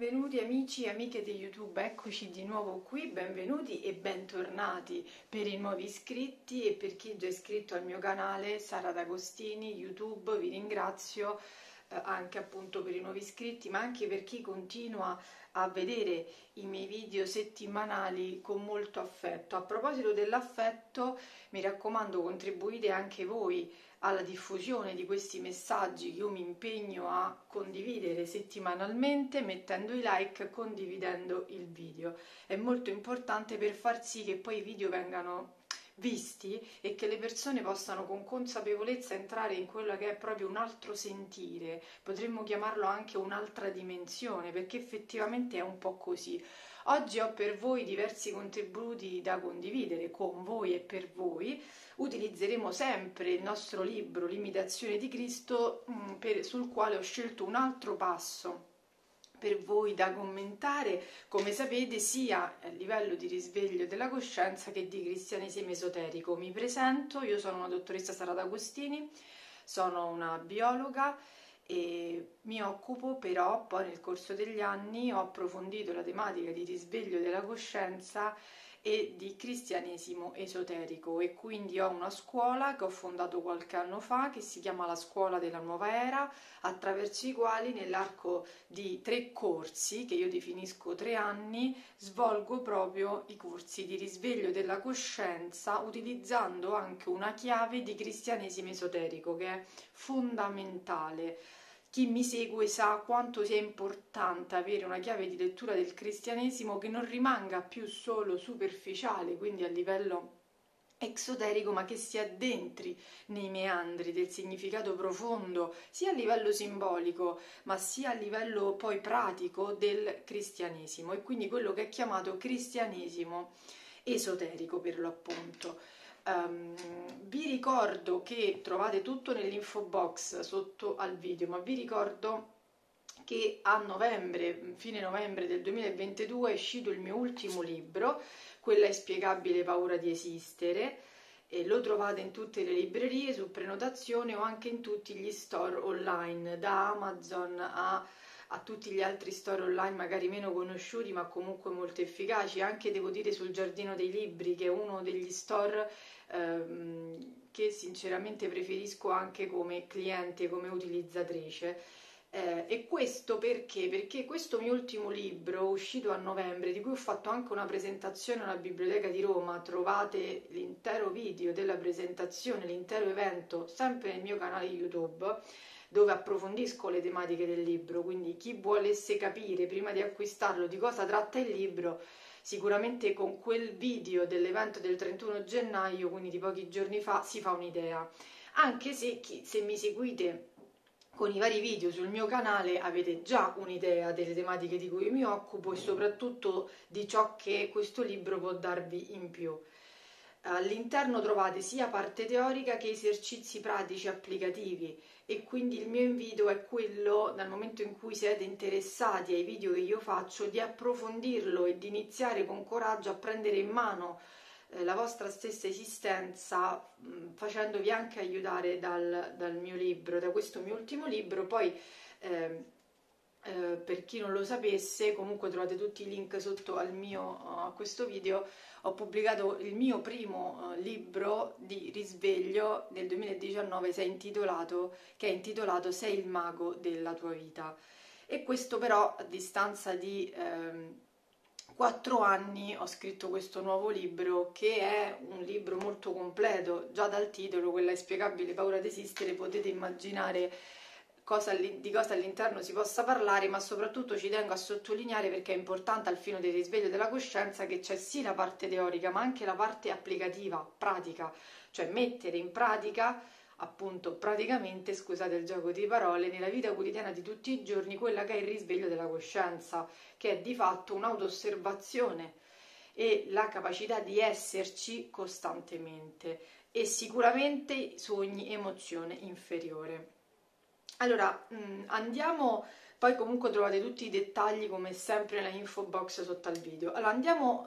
Benvenuti amici e amiche di YouTube, eccoci di nuovo qui, benvenuti e bentornati per i nuovi iscritti e per chi è già iscritto al mio canale Sara D'Agostini, YouTube, vi ringrazio anche appunto per i nuovi iscritti, ma anche per chi continua a vedere i miei video settimanali con molto affetto. A proposito dell'affetto, mi raccomando, contribuite anche voi alla diffusione di questi messaggi che io mi impegno a condividere settimanalmente, mettendo i like, condividendo il video. È molto importante per far sì che poi i video vengano visti e che le persone possano con consapevolezza entrare in quello che è proprio un altro sentire, potremmo chiamarlo anche un'altra dimensione, perché effettivamente è un po' così. Oggi ho per voi diversi contributi da condividere con voi e per voi. Utilizzeremo sempre il nostro libro L'Imitazione di Cristo, sul quale ho scelto un altro passo per voi da commentare, come sapete, sia a livello di risveglio della coscienza che di cristianesimo esoterico. Mi presento, io sono una dottoressa Sara D'Agostini, sono una biologa e mi occupo però, poi nel corso degli anni, ho approfondito la tematica di risveglio della coscienza e di cristianesimo esoterico e quindi ho una scuola che ho fondato qualche anno fa che si chiama la scuola della nuova era, attraverso i quali nell'arco di 3 corsi, che io definisco 3 anni, svolgo proprio i corsi di risveglio della coscienza utilizzando anche una chiave di cristianesimo esoterico che è fondamentale. Chi mi segue sa quanto sia importante avere una chiave di lettura del cristianesimo che non rimanga più solo superficiale, quindi a livello esoterico, ma che si addentri nei meandri del significato profondo, sia a livello simbolico, ma sia a livello poi pratico del cristianesimo, e quindi quello che è chiamato cristianesimo esoterico per l'appunto. Vi ricordo che trovate tutto nell'info box sotto al video, ma vi ricordo che a novembre, fine novembre del 2022, è uscito il mio ultimo libro, Quella inspiegabile paura di esistere, e lo trovate in tutte le librerie su prenotazione o anche in tutti gli store online, da Amazon a tutti gli altri store online magari meno conosciuti ma comunque molto efficaci, anche devo dire sul Giardino dei Libri, che è uno degli store che sinceramente preferisco anche come cliente, come utilizzatrice. E questo perché? Perché questo mio ultimo libro, uscito a novembre, di cui ho fatto anche una presentazione alla Biblioteca di Roma, trovate l'intero video della presentazione, l'intero evento, sempre nel mio canale YouTube, dove approfondisco le tematiche del libro, quindi chi volesse capire prima di acquistarlo di cosa tratta il libro, sicuramente con quel video dell'evento del 31 gennaio, quindi di pochi giorni fa, si fa un'idea. Anche se, se mi seguite con i vari video sul mio canale, avete già un'idea delle tematiche di cui mi occupo e soprattutto di ciò che questo libro può darvi in più. All'interno trovate sia parte teorica che esercizi pratici applicativi e quindi il mio invito è quello, dal momento in cui siete interessati ai video che io faccio, di approfondirlo e di iniziare con coraggio a prendere in mano la vostra stessa esistenza, facendovi anche aiutare dal mio libro, da questo mio ultimo libro. Poi per chi non lo sapesse, comunque trovate tutti i link sotto a questo video. Ho pubblicato il mio primo libro di risveglio del 2019, che è intitolato Sei il mago della tua vita, e questo però a distanza di 4 anni ho scritto questo nuovo libro, che è un libro molto completo. Già dal titolo, Quella inspiegabile paura di esistere, potete immaginare di cosa all'interno si possa parlare, ma soprattutto ci tengo a sottolineare, perché è importante al fine del risveglio della coscienza, che c'è sì la parte teorica ma anche la parte applicativa, pratica, cioè mettere in pratica, appunto, praticamente, scusate il gioco di parole, nella vita quotidiana di tutti i giorni quella che è il risveglio della coscienza, che è di fatto un'autoosservazione e la capacità di esserci costantemente, e sicuramente su ogni emozione inferiore. Allora, andiamo poi comunque trovate tutti i dettagli come sempre nella info box sotto al video. Allora andiamo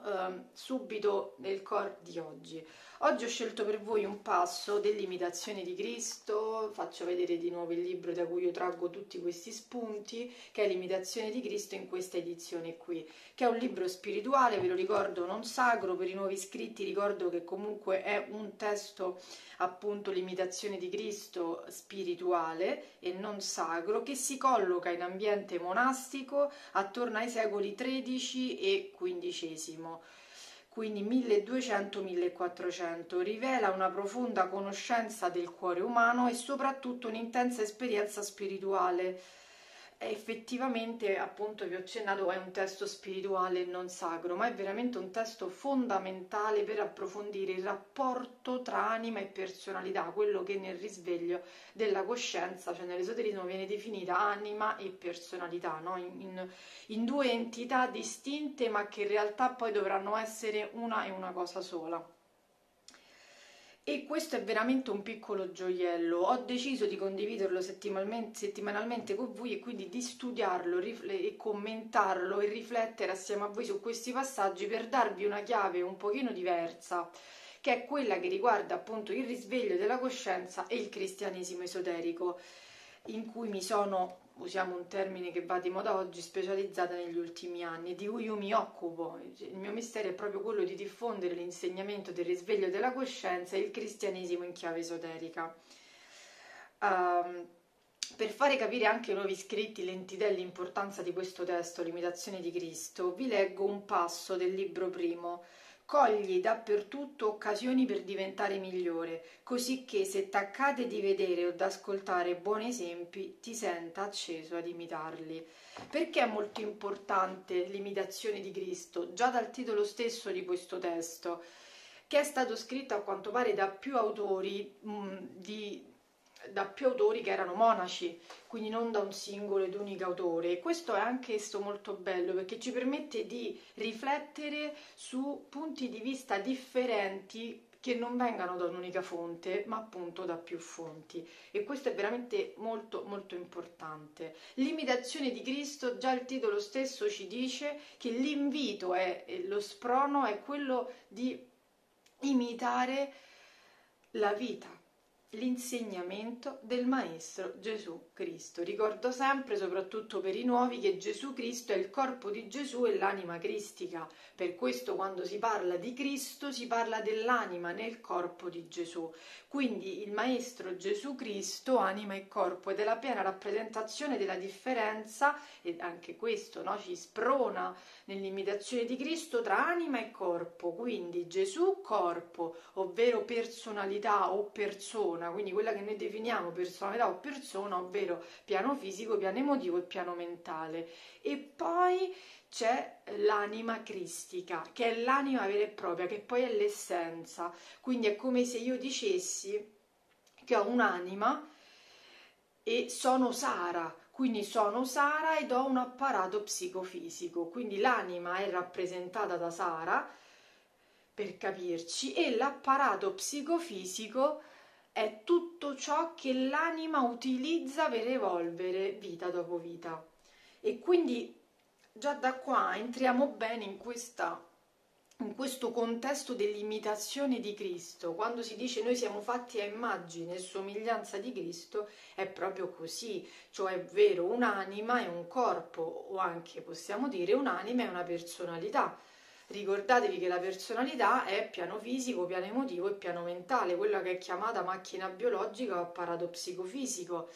subito nel core di oggi. Oggi ho scelto per voi un passo dell'imitazione di Cristo, faccio vedere di nuovo il libro da cui io traggo tutti questi spunti, che è l'imitazione di Cristo in questa edizione qui, che è un libro spirituale, ve lo ricordo, non sacro. Per i nuovi iscritti ricordo che comunque è un testo, appunto l'imitazione di Cristo, spirituale e non sacro, che si colloca in ambiente monastico attorno ai secoli XIII e XV, quindi 1200-1400, rivela una profonda conoscenza del cuore umano e soprattutto un'intensa esperienza spirituale. Effettivamente, appunto, vi ho accennato, è un testo spirituale e non sacro, ma è veramente un testo fondamentale per approfondire il rapporto tra anima e personalità, quello che nel risveglio della coscienza, cioè nell'esoterismo, viene definita anima e personalità, no? in due entità distinte, ma che in realtà poi dovranno essere una e una cosa sola. E questo è veramente un piccolo gioiello. Ho deciso di condividerlo settimanalmente con voi e quindi di studiarlo e commentarlo e riflettere assieme a voi su questi passaggi per darvi una chiave un pochino diversa, che è quella che riguarda appunto il risveglio della coscienza e il cristianesimo esoterico, in cui mi sono, usiamo un termine che va di moda oggi, specializzata negli ultimi anni, di cui io mi occupo. Il mio mestiere è proprio quello di diffondere l'insegnamento del risveglio della coscienza e il cristianesimo in chiave esoterica. Per fare capire anche ai nuovi iscritti l'entità e l'importanza di questo testo, l'imitazione di Cristo, vi leggo un passo del libro primo. Cogli dappertutto occasioni per diventare migliore, così che se t'accade di vedere o d'ascoltare buoni esempi, ti senta acceso ad imitarli. Perché è molto importante l'imitazione di Cristo? Già dal titolo stesso di questo testo, che è stato scritto a quanto pare da più autori che erano monaci, quindi non da un singolo ed unico autore, e questo è anche esso molto bello, perché ci permette di riflettere su punti di vista differenti che non vengano da un'unica fonte, ma appunto da più fonti, e questo è veramente molto molto importante. L'imitazione di Cristo, già il titolo stesso ci dice che l'invito è, lo sprono è quello di imitare la vita, l'insegnamento del Maestro Gesù Cristo. Ricordo sempre, soprattutto per i nuovi, che Gesù Cristo è il corpo di Gesù e l'anima cristica, per questo quando si parla di Cristo si parla dell'anima nel corpo di Gesù, quindi il Maestro Gesù Cristo, anima e corpo, ed è la piena rappresentazione della differenza, ed anche questo, no, ci sprona nell'imitazione di Cristo, tra anima e corpo, quindi Gesù corpo, ovvero personalità o persona, quindi quella che noi definiamo personalità o persona, ovvero piano fisico, piano emotivo e piano mentale. E poi c'è l'anima cristica, che è l'anima vera e propria, che poi è l'essenza, quindi è come se io dicessi che ho un'anima e sono Sara, quindi sono Sara ed ho un apparato psicofisico, quindi l'anima è rappresentata da Sara, per capirci, e l'apparato psicofisico è tutto ciò che l'anima utilizza per evolvere vita dopo vita. E quindi già da qua entriamo bene in questo contesto dell'imitazione di Cristo. Quando si dice noi siamo fatti a immagine e somiglianza di Cristo, è proprio così, cioè è vero, un'anima e un corpo, o anche possiamo dire un'anima e una personalità. Ricordatevi che la personalità è piano fisico, piano emotivo e piano mentale, quella che è chiamata macchina biologica o apparato psicofisico.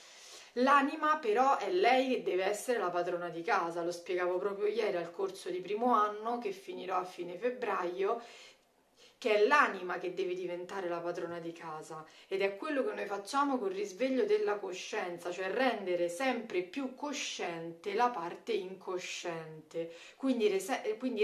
L'anima però è lei che deve essere la padrona di casa, lo spiegavo proprio ieri al corso di primo anno che finirò a fine febbraio, che è l'anima che deve diventare la padrona di casa, ed è quello che noi facciamo col risveglio della coscienza, cioè rendere sempre più cosciente la parte incosciente, quindi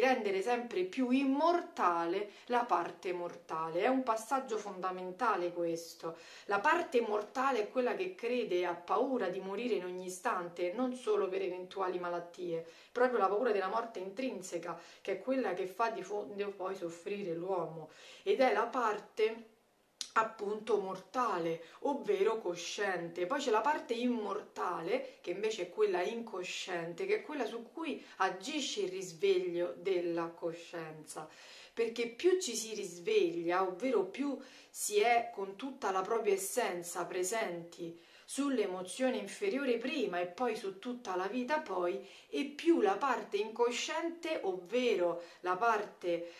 rendere sempre più immortale la parte mortale. È un passaggio fondamentale questo. La parte mortale è quella che crede e ha paura di morire in ogni istante, non solo per eventuali malattie, proprio la paura della morte intrinseca, che è quella che fa di fondo poi soffrire l'uomo, ed è la parte appunto mortale, ovvero cosciente. Poi c'è la parte immortale, che invece è quella incosciente, che è quella su cui agisce il risveglio della coscienza, perché più ci si risveglia, ovvero più si è con tutta la propria essenza presenti sull'emozione inferiore prima e poi su tutta la vita poi, e più la parte incosciente, ovvero la parte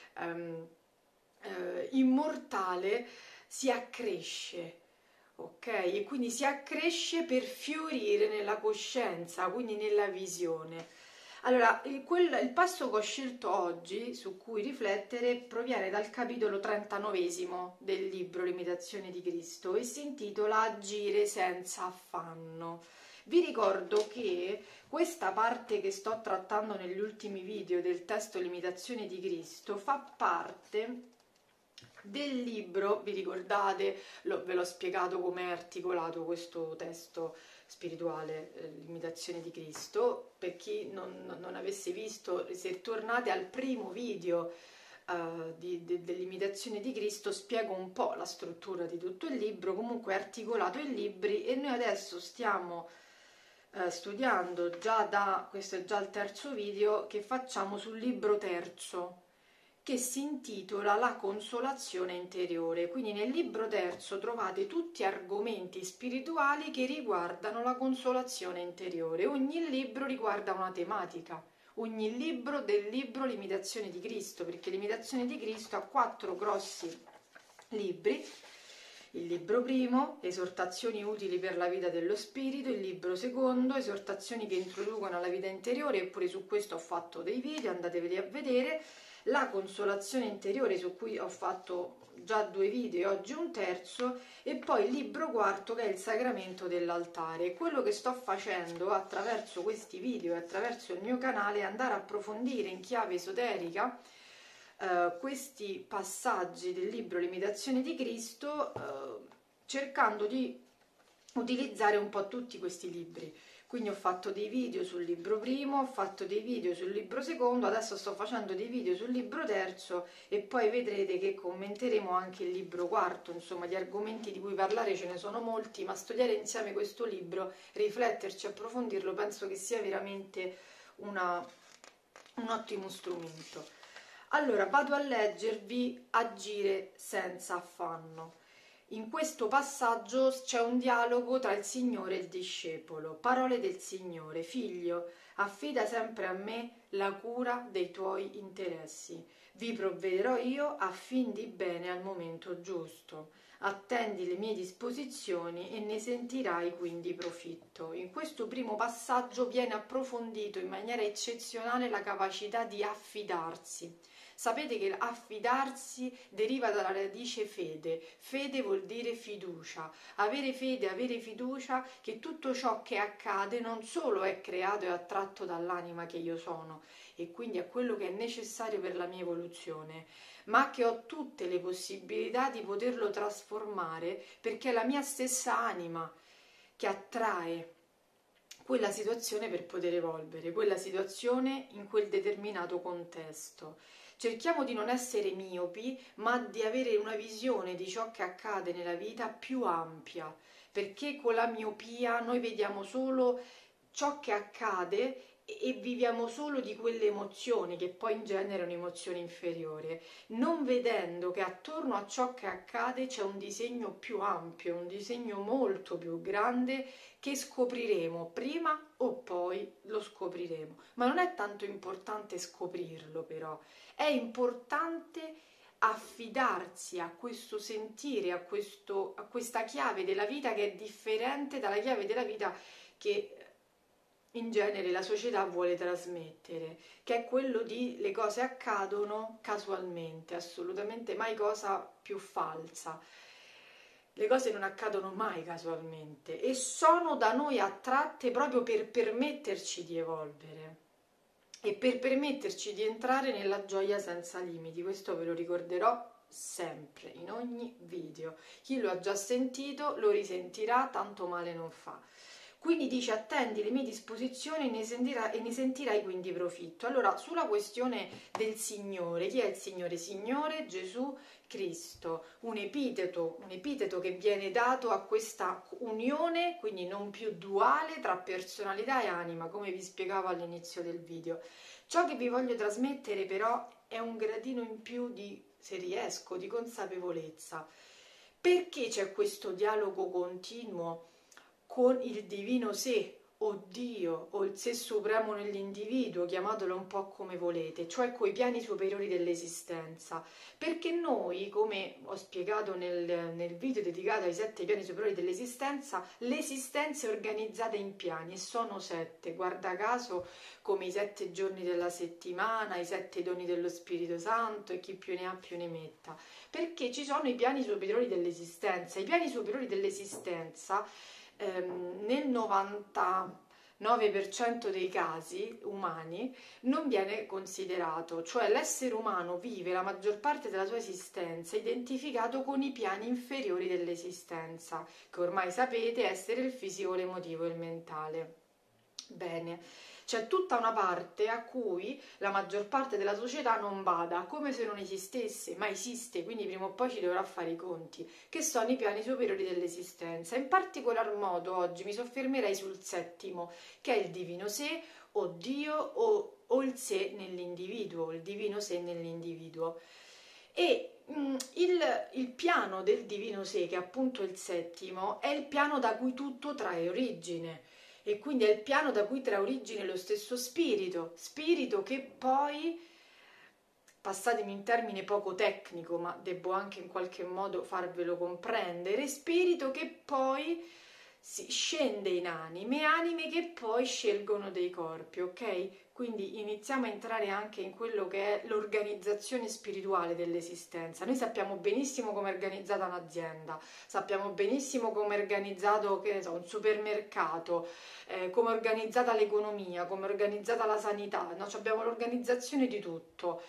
immortale, si accresce, ok? E quindi si accresce per fiorire nella coscienza, quindi nella visione. Allora, il passo che ho scelto oggi, su cui riflettere, proviene dal capitolo 39 del libro L'Imitazione di Cristo e si intitola Agire senza affanno. Vi ricordo che questa parte che sto trattando negli ultimi video del testo L'Imitazione di Cristo fa parte del libro, vi ricordate, ve l'ho spiegato come è articolato questo testo spirituale, L'Imitazione di Cristo. Per chi non avesse visto, se tornate al primo video dell'Imitazione di Cristo, spiego un po' la struttura di tutto il libro. Comunque è articolato in libri e noi adesso stiamo studiando, questo è già il terzo video che facciamo sul libro terzo, che si intitola La consolazione interiore. Quindi nel libro terzo trovate tutti argomenti spirituali che riguardano la consolazione interiore. Ogni libro riguarda una tematica, ogni libro del libro L'Imitazione di Cristo, perché L'Imitazione di Cristo ha 4 grossi libri: il libro primo, esortazioni utili per la vita dello spirito; il libro secondo, esortazioni che introducono alla vita interiore, eppure su questo ho fatto dei video, andateveli a vedere; la consolazione interiore, su cui ho fatto già 2 video, oggi un terzo; e poi il libro quarto, che è il sacramento dell'altare. Quello che sto facendo attraverso questi video e attraverso il mio canale è andare a approfondire in chiave esoterica questi passaggi del libro L'Imitazione di Cristo, cercando di utilizzare un po' tutti questi libri. Quindi ho fatto dei video sul libro primo, ho fatto dei video sul libro secondo, adesso sto facendo dei video sul libro terzo e poi vedrete che commenteremo anche il libro quarto. Insomma, di argomenti di cui parlare ce ne sono molti, ma studiare insieme questo libro, rifletterci, approfondirlo, penso che sia veramente un ottimo strumento. Allora, vado a leggervi Agire senza affanno. In questo passaggio c'è un dialogo tra il Signore e il discepolo. Parole del Signore: figlio, affida sempre a me la cura dei tuoi interessi. Vi provvederò io a fin di bene al momento giusto. Attendi le mie disposizioni e ne sentirai quindi profitto. In questo primo passaggio viene approfondito in maniera eccezionale la capacità di affidarsi. Sapete che affidarsi deriva dalla radice fede. Fede vuol dire fiducia. Avere fede, avere fiducia che tutto ciò che accade non solo è creato e attratto dall'anima che io sono, e quindi è quello che è necessario per la mia evoluzione, ma che ho tutte le possibilità di poterlo trasformare, perché è la mia stessa anima che attrae quella situazione per poter evolvere, quella situazione in quel determinato contesto. Cerchiamo di non essere miopi, ma di avere una visione di ciò che accade nella vita più ampia, perché con la miopia noi vediamo solo ciò che accade e viviamo solo di quelle emozioni, che poi in genere è un'emozione inferiore, non vedendo che attorno a ciò che accade c'è un disegno più ampio, un disegno molto più grande, che scopriremo prima o poi lo scopriremo. Ma non è tanto importante scoprirlo, però è importante affidarsi a questo sentire, a questa chiave della vita che è differente dalla chiave della vita che in genere la società vuole trasmettere, che è quello di le cose accadono casualmente, assolutamente mai cosa più falsa. Le cose non accadono mai casualmente e sono da noi attratte proprio per permetterci di evolvere e per permetterci di entrare nella gioia senza limiti. Questo ve lo ricorderò sempre, in ogni video. Chi lo ha già sentito lo risentirà, tanto male non fa. Quindi dice: attendi le mie disposizioni e ne sentirai quindi profitto. Allora, sulla questione del Signore, chi è il Signore? Signore Gesù Cristo, un epiteto che viene dato a questa unione, quindi non più duale, tra personalità e anima, come vi spiegavo all'inizio del video. Ciò che vi voglio trasmettere però è un gradino in più di, se riesco, di consapevolezza. Perché c'è questo dialogo continuo con il divino sé, o Dio, o il sé supremo nell'individuo, chiamatelo un po' come volete, cioè coi piani superiori dell'esistenza? Perché noi, come ho spiegato nel video dedicato ai 7 piani superiori dell'esistenza, l'esistenza è organizzata in piani, e sono 7, guarda caso, come i 7 giorni della settimana, i 7 doni dello Spirito Santo e chi più ne ha più ne metta, perché ci sono i piani superiori dell'esistenza. I piani superiori dell'esistenza, nel 99% dei casi umani, non viene considerato, cioè l'essere umano vive la maggior parte della sua esistenza identificato con i piani inferiori dell'esistenza, che ormai sapete essere il fisico, l'emotivo e il mentale. Bene, c'è tutta una parte a cui la maggior parte della società non bada, come se non esistesse, ma esiste, quindi prima o poi ci dovrà fare i conti, che sono i piani superiori dell'esistenza. In particolar modo oggi mi soffermerei sul 7°, che è il divino sé, o Dio, o il sé nell'individuo, il divino sé nell'individuo. E il piano del divino sé, che è appunto il 7°, è il piano da cui tutto trae origine. E quindi è il piano da cui trae origine lo stesso spirito, spirito che poi, passatemi un termine poco tecnico, ma devo anche in qualche modo farvelo comprendere, spirito che poi si scende in anime, anime che poi scelgono dei corpi, ok? Quindi iniziamo a entrare anche in quello che è l'organizzazione spirituale dell'esistenza. Noi sappiamo benissimo come è organizzata un'azienda, sappiamo benissimo come è organizzato, che ne so, un supermercato, come è organizzata l'economia, come è organizzata la sanità, no? Cioè abbiamo l'organizzazione di tutto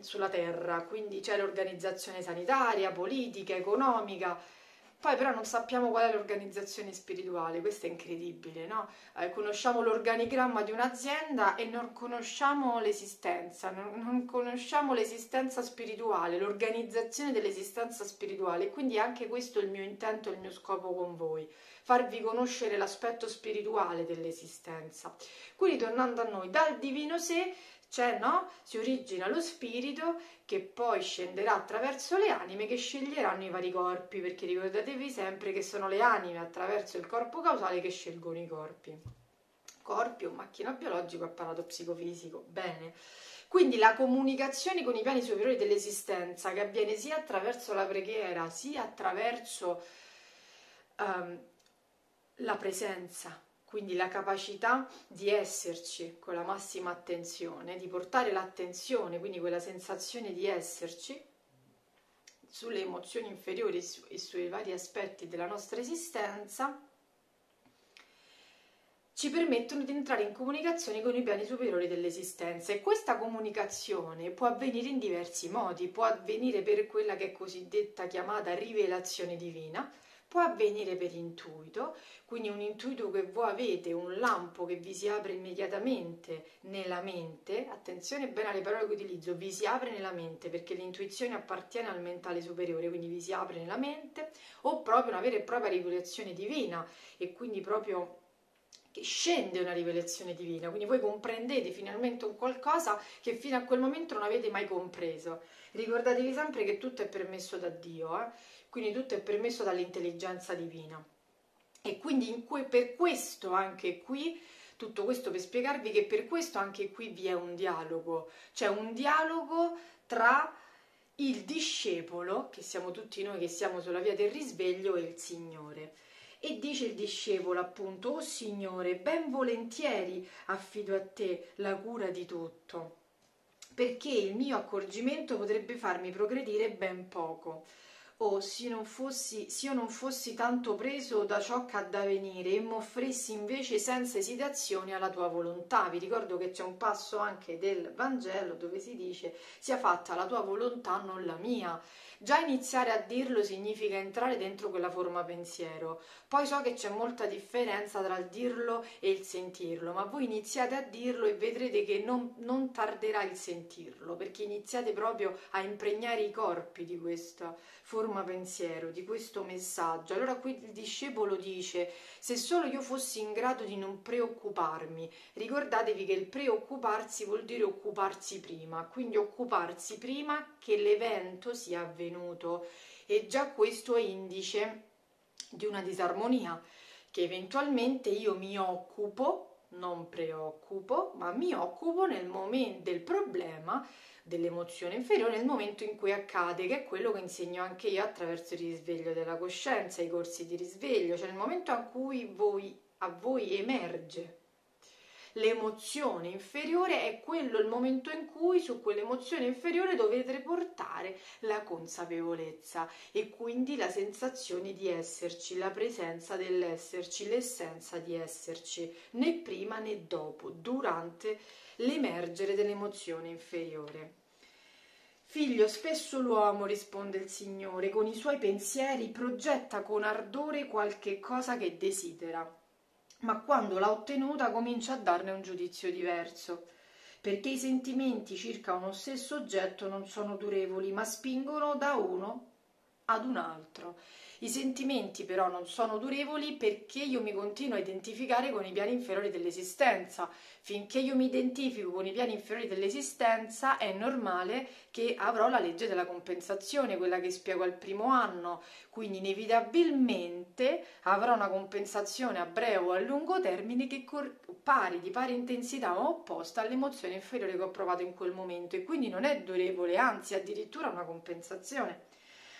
sulla terra, quindi c'è l'organizzazione sanitaria, politica, economica. Poi però non sappiamo qual è l'organizzazione spirituale, questo è incredibile, no? Conosciamo l'organigramma di un'azienda e non conosciamo l'esistenza, non conosciamo l'esistenza spirituale, l'organizzazione dell'esistenza spirituale. Quindi anche questo è il mio intento, il mio scopo con voi, farvi conoscere l'aspetto spirituale dell'esistenza. Quindi tornando a noi, dal divino sé, cioè, no? Si origina lo spirito che poi scenderà attraverso le anime che sceglieranno i vari corpi, perché ricordatevi sempre che sono le anime attraverso il corpo causale che scelgono i corpi. Corpi o macchina biologica, apparato psicofisico. Bene. Quindi la comunicazione con i piani superiori dell'esistenza, che avviene sia attraverso la preghiera, sia attraverso la presenza, quindi la capacità di esserci con la massima attenzione, di portare l'attenzione, quindi quella sensazione di esserci, sulle emozioni inferiori e sui vari aspetti della nostra esistenza, ci permettono di entrare in comunicazione con i piani superiori dell'esistenza. E questa comunicazione può avvenire in diversi modi, può avvenire per quella che è cosiddetta chiamata rivelazione divina, può avvenire per intuito, quindi un intuito che voi avete, un lampo che vi si apre immediatamente nella mente, attenzione bene alle parole che utilizzo, vi si apre nella mente, perché l'intuizione appartiene al mentale superiore, quindi vi si apre nella mente, o proprio una vera e propria rivelazione divina, e quindi proprio che scende una rivelazione divina, quindi voi comprendete finalmente un qualcosa che fino a quel momento non avete mai compreso. Ricordatevi sempre che tutto è permesso da Dio, quindi tutto è permesso dall'intelligenza divina. E quindi per questo anche qui, tutto questo per spiegarvi che per questo anche qui vi è un dialogo, cioè un dialogo tra il discepolo, che siamo tutti noi che siamo sulla via del risveglio, e il Signore. E dice il discepolo appunto: «O Signore, ben volentieri affido a te la cura di tutto, perché il mio accorgimento potrebbe farmi progredire ben poco. Oh, se io non fossi tanto preso da ciò che ha da venire e m'offrissi invece senza esitazioni alla tua volontà. Vi ricordo che c'è un passo anche del Vangelo dove si dice: sia fatta la tua volontà, non la mia. Già iniziare a dirlo significa entrare dentro quella forma pensiero. Poi so che c'è molta differenza tra il dirlo e il sentirlo, ma voi iniziate a dirlo e vedrete che non tarderà il sentirlo, perché iniziate proprio a impregnare i corpi di questa forma pensiero, di questo messaggio. Allora qui il discepolo dice: se solo io fossi in grado di non preoccuparmi. Ricordatevi che il preoccuparsi vuol dire occuparsi prima, quindi occuparsi prima che l'evento sia avvenuto, e già questo è indice di una disarmonia, che eventualmente io mi occupo, non preoccupo, ma mi occupo nel momento del problema, dell'emozione inferiore, nel momento in cui accade, che è quello che insegno anche io attraverso il risveglio della coscienza, i corsi di risveglio, cioè nel momento in cui a voi emerge l'emozione inferiore, è quello il momento in cui su quell'emozione inferiore dovete portare la consapevolezza e quindi la sensazione di esserci, la presenza dell'esserci, l'essenza di esserci, né prima né dopo, durante l'emergere dell'emozione inferiore. Figlio, spesso l'uomo, risponde il Signore, con i suoi pensieri progetta con ardore qualche cosa che desidera, ma quando l'ha ottenuta comincia a darne un giudizio diverso, perché i sentimenti circa uno stesso oggetto non sono durevoli, ma spingono da uno ad un altro. I sentimenti però non sono durevoli perché io mi continuo a identificare con i piani inferiori dell'esistenza. Finché io mi identifico con i piani inferiori dell'esistenza è normale che avrò la legge della compensazione, quella che spiego al primo anno, quindi inevitabilmente avrò una compensazione a breve o a lungo termine che di pari intensità o opposta all'emozione inferiore che ho provato in quel momento, e quindi non è durevole, anzi addirittura una compensazione.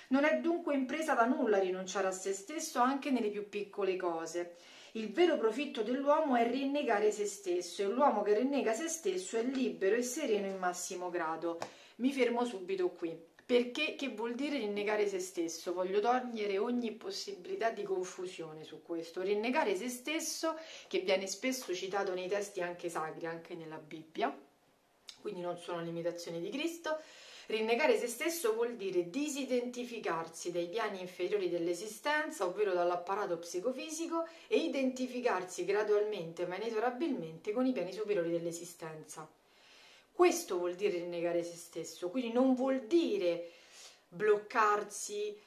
Non è dunque impresa da nulla rinunciare a se stesso anche nelle più piccole cose. Il vero profitto dell'uomo è rinnegare se stesso, e l'uomo che rinnega se stesso è libero e sereno in massimo grado. Mi fermo subito qui, perché che vuol dire rinnegare se stesso? Voglio togliere ogni possibilità di confusione su questo. Rinnegare se stesso, che viene spesso citato nei testi anche sacri, anche nella Bibbia, quindi non sono l'imitazione di Cristo. Rinnegare se stesso vuol dire disidentificarsi dai piani inferiori dell'esistenza, ovvero dall'apparato psicofisico, e identificarsi gradualmente ma inesorabilmente con i piani superiori dell'esistenza. Questo vuol dire rinnegare se stesso, quindi non vuol dire bloccarsi,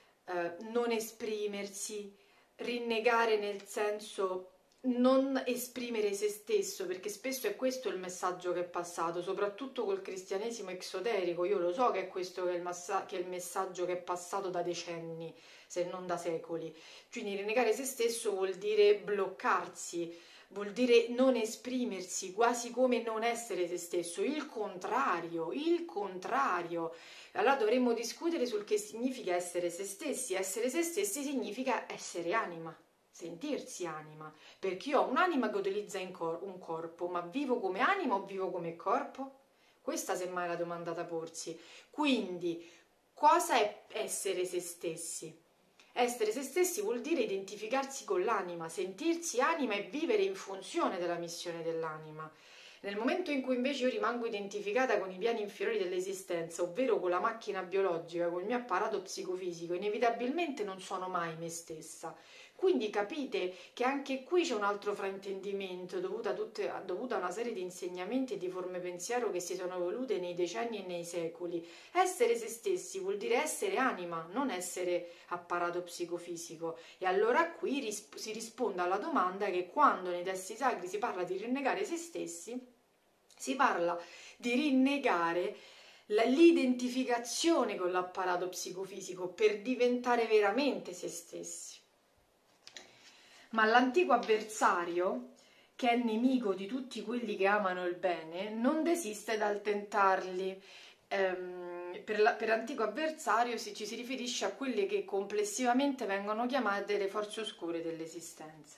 non esprimersi, rinnegare nel senso non esprimere se stesso, perché spesso è questo il messaggio che è passato, soprattutto col cristianesimo esoterico. Io lo so che è questo che è il messaggio che è passato da decenni, se non da secoli. Quindi rinnegare se stesso vuol dire bloccarsi, vuol dire non esprimersi, quasi come non essere se stesso, il contrario. Allora dovremmo discutere sul che significa essere se stessi. Essere se stessi significa essere anima, sentirsi anima, perché io ho un'anima che utilizza un corpo, ma vivo come anima o vivo come corpo? Questa semmai è la domanda da porsi. Quindi, cosa è essere se stessi? Essere se stessi vuol dire identificarsi con l'anima, sentirsi anima e vivere in funzione della missione dell'anima. Nel momento in cui invece io rimango identificata con i piani inferiori dell'esistenza, ovvero con la macchina biologica, col mio apparato psicofisico, inevitabilmente non sono mai me stessa. Quindi capite che anche qui c'è un altro fraintendimento dovuto a una serie di insegnamenti e di forme pensiero che si sono evolute nei decenni e nei secoli. Essere se stessi vuol dire essere anima, non essere apparato psicofisico. E allora qui si risponde alla domanda che quando nei testi sacri si parla di rinnegare se stessi, si parla di rinnegare l'identificazione con l'apparato psicofisico per diventare veramente se stessi. Ma l'antico avversario, che è nemico di tutti quelli che amano il bene, non desiste dal tentarli. Per antico avversario ci si riferisce a quelle che complessivamente vengono chiamate le forze oscure dell'esistenza.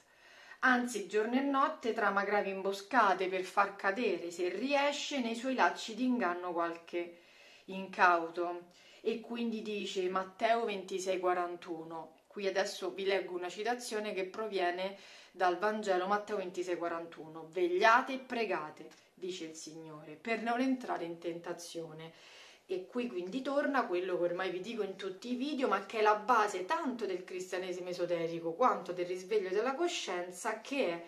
Anzi, giorno e notte trama gravi imboscate per far cadere, se riesce, nei suoi lacci di inganno qualche incauto. e quindi dice Matteo 26,41. Qui adesso vi leggo una citazione che proviene dal Vangelo Matteo 26,41. Vegliate e pregate, dice il Signore, per non entrare in tentazione. E qui quindi torna quello che ormai vi dico in tutti i video, ma che è la base tanto del cristianesimo esoterico quanto del risveglio della coscienza, che è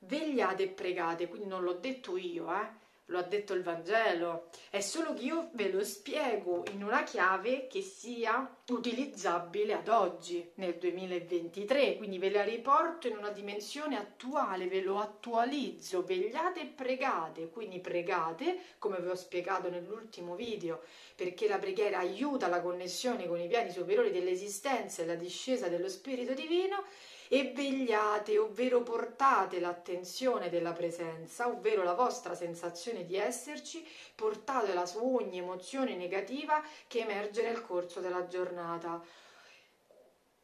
vegliate e pregate. Quindi non l'ho detto io, lo ha detto il Vangelo, è solo che io ve lo spiego in una chiave che sia utilizzabile ad oggi, nel 2023, quindi ve la riporto in una dimensione attuale, ve lo attualizzo. Vegliate e pregate, quindi pregate, come vi ho spiegato nell'ultimo video, perché la preghiera aiuta la connessione con i piani superiori dell'esistenza e la discesa dello Spirito Divino. E vegliate, ovvero portate l'attenzione della presenza, ovvero la vostra sensazione di esserci, portatela su ogni emozione negativa che emerge nel corso della giornata.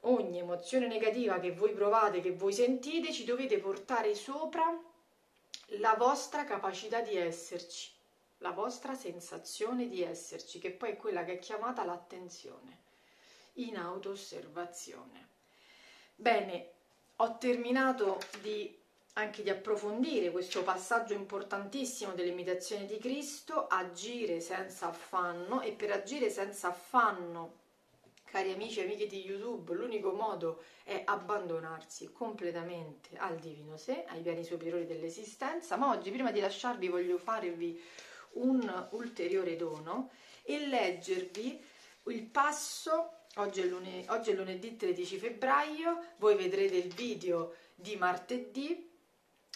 Ogni emozione negativa che voi provate, che voi sentite, ci dovete portare sopra la vostra capacità di esserci, la vostra sensazione di esserci, che poi è quella che è chiamata l'attenzione, in auto-osservazione. Bene, ho terminato anche di approfondire questo passaggio importantissimo dell'imitazione di Cristo, agire senza affanno. E per agire senza affanno, cari amici e amiche di YouTube, l'unico modo è abbandonarsi completamente al divino sé, ai piani superiori dell'esistenza. Ma oggi, prima di lasciarvi, voglio farvi un ulteriore dono e leggervi il passo. Oggi è lunedì 13 febbraio, voi vedrete il video di martedì,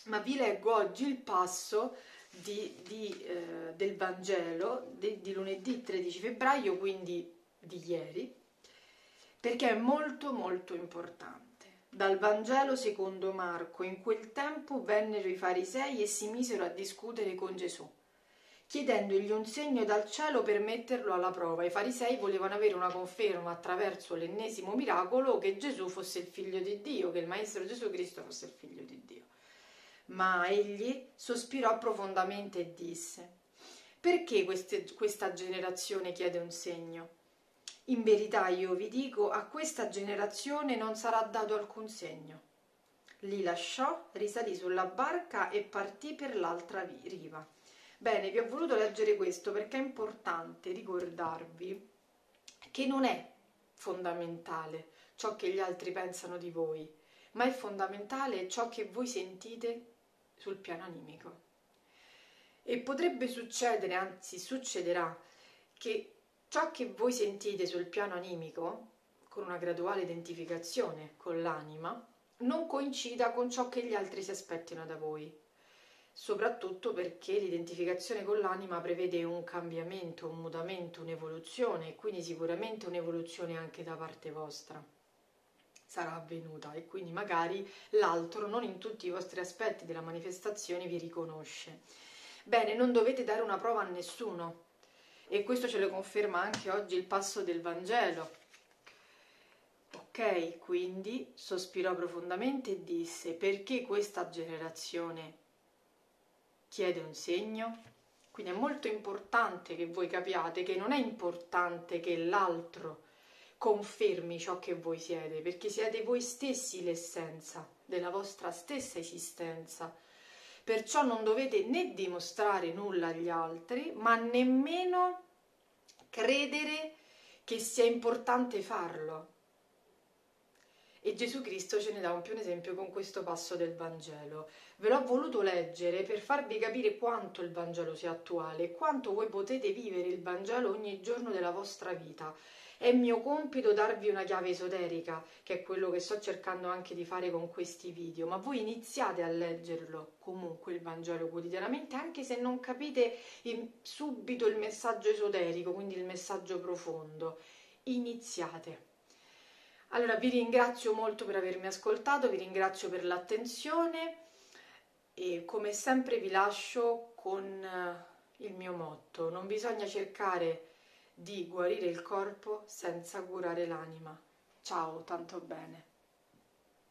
ma vi leggo oggi il passo del Vangelo di lunedì 13 febbraio, quindi di ieri, perché è molto molto importante. Dal Vangelo secondo Marco: in quel tempo vennero i farisei e si misero a discutere con Gesù, chiedendogli un segno dal cielo per metterlo alla prova. I farisei volevano avere una conferma attraverso l'ennesimo miracolo che Gesù fosse il figlio di Dio, che il Maestro Gesù Cristo fosse il figlio di Dio. Ma egli sospirò profondamente e disse: perché questa generazione chiede un segno? In verità io vi dico, a questa generazione non sarà dato alcun segno. Li lasciò, risalì sulla barca e partì per l'altra riva. Bene, vi ho voluto leggere questo perché è importante ricordarvi che non è fondamentale ciò che gli altri pensano di voi, ma è fondamentale ciò che voi sentite sul piano animico. E potrebbe succedere, anzi succederà, che ciò che voi sentite sul piano animico, con una graduale identificazione con l'anima, non coincida con ciò che gli altri si aspettano da voi. Soprattutto perché l'identificazione con l'anima prevede un cambiamento, un mutamento, un'evoluzione, e quindi sicuramente un'evoluzione anche da parte vostra sarà avvenuta, e quindi magari l'altro non in tutti i vostri aspetti della manifestazione vi riconosce. Bene, non dovete dare una prova a nessuno, e questo ce lo conferma anche oggi il passo del Vangelo. Ok, quindi sospirò profondamente e disse: perché questa generazione chiede un segno? Quindi è molto importante che voi capiate che non è importante che l'altro confermi ciò che voi siete, perché siete voi stessi l'essenza della vostra stessa esistenza. Perciò non dovete né dimostrare nulla agli altri, ma nemmeno credere che sia importante farlo. E Gesù Cristo ce ne dà un più un esempio con questo passo del Vangelo. Ve l'ho voluto leggere per farvi capire quanto il Vangelo sia attuale e quanto voi potete vivere il Vangelo ogni giorno della vostra vita. È mio compito darvi una chiave esoterica, che è quello che sto cercando anche di fare con questi video, ma voi iniziate a leggerlo comunque il Vangelo quotidianamente, anche se non capite subito il messaggio esoterico, quindi il messaggio profondo. Iniziate. Allora, vi ringrazio molto per avermi ascoltato, vi ringrazio per l'attenzione e come sempre vi lascio con il mio motto: non bisogna cercare di guarire il corpo senza curare l'anima. Ciao, tanto bene.